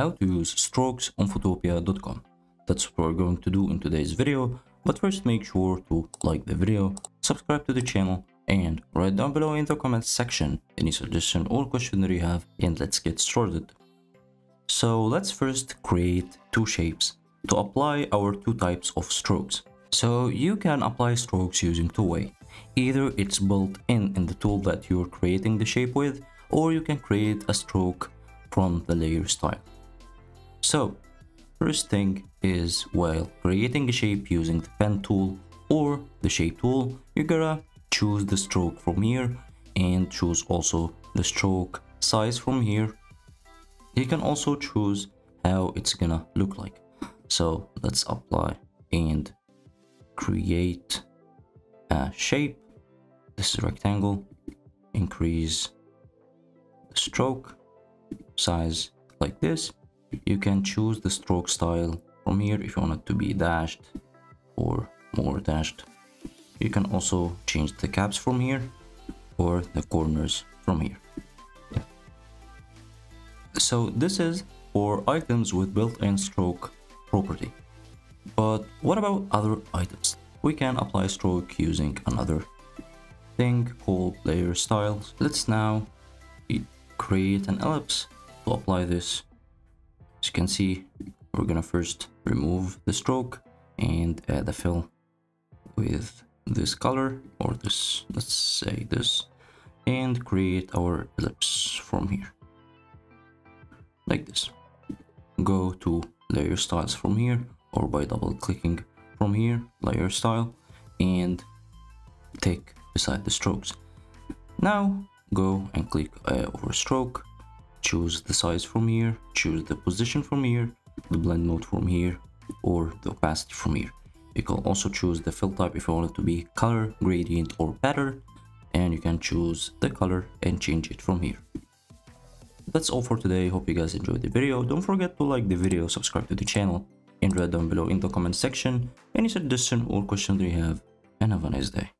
how to use strokes on Photopea.com. That's what we're going to do in today's video, but first make sure to like the video, subscribe to the channel, and write down below in the comments section any suggestion or question that you have, and let's get started. So let's first create two shapes to apply our two types of strokes. So you can apply strokes using two ways. Either it's built in the tool that you're creating the shape with, or you can create a stroke from the layer style. So first thing is, while creating a shape using the pen tool or the shape tool, you gotta choose the stroke from here and choose also the stroke size from here. You can also choose how it's gonna look like. So let's apply and create a shape. This is rectangle. Increase the stroke size like this. You can choose the stroke style from here if you want it to be dashed or more dashed. You can also change the caps from here or the corners from here. Yeah. So this is for items with built-in stroke property. But what about other items? We can apply stroke using another thing called layer styles. Let's now create an ellipse to apply this. As you can see, we're gonna first remove the stroke and add a fill with this color, or this, let's say this, and create our ellipse from here like this. Go to layer styles from here, or by double clicking from here, layer style, and take beside the strokes. Now go and click over stroke, choose the size from here, choose the position from here, the blend mode from here, or the opacity from here. You can also choose the fill type if you want it to be color, gradient, or pattern, and you can choose the color and change it from here. That's all for today. Hope you guys enjoyed the video. Don't forget to like the video, subscribe to the channel, and write down below in the comment section any suggestion or question that you have, and have a nice day.